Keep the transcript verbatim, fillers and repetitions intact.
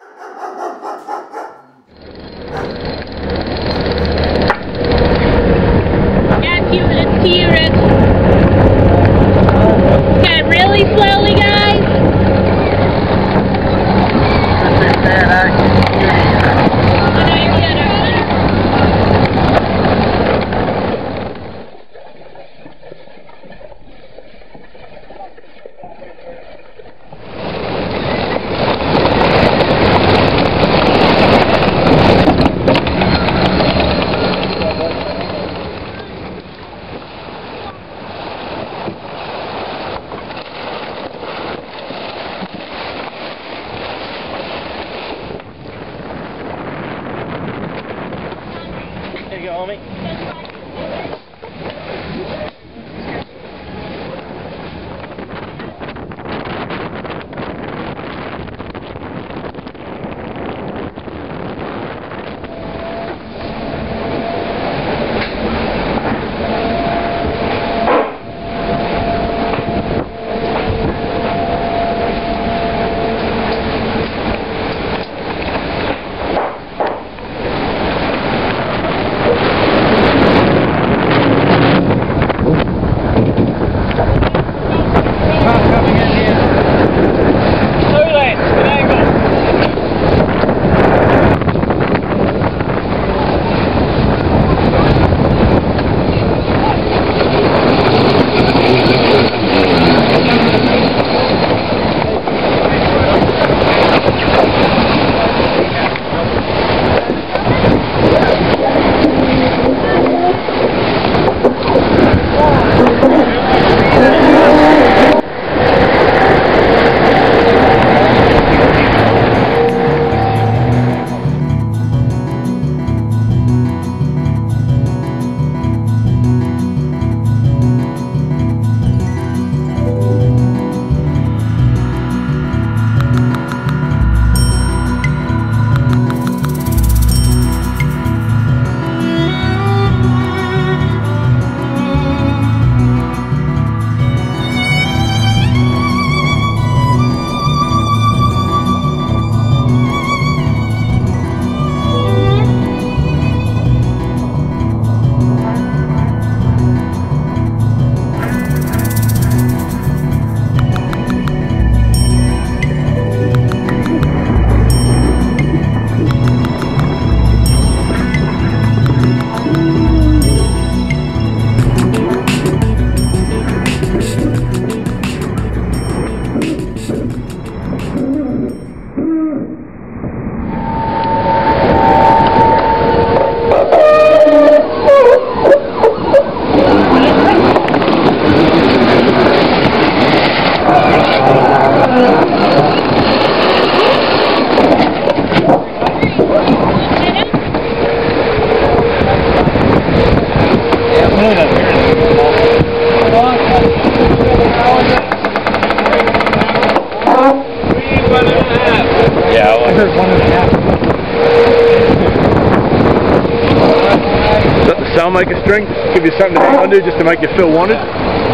You go, homie. Doesn't it sound like a string? Give you something to hang on to just to make you feel wanted?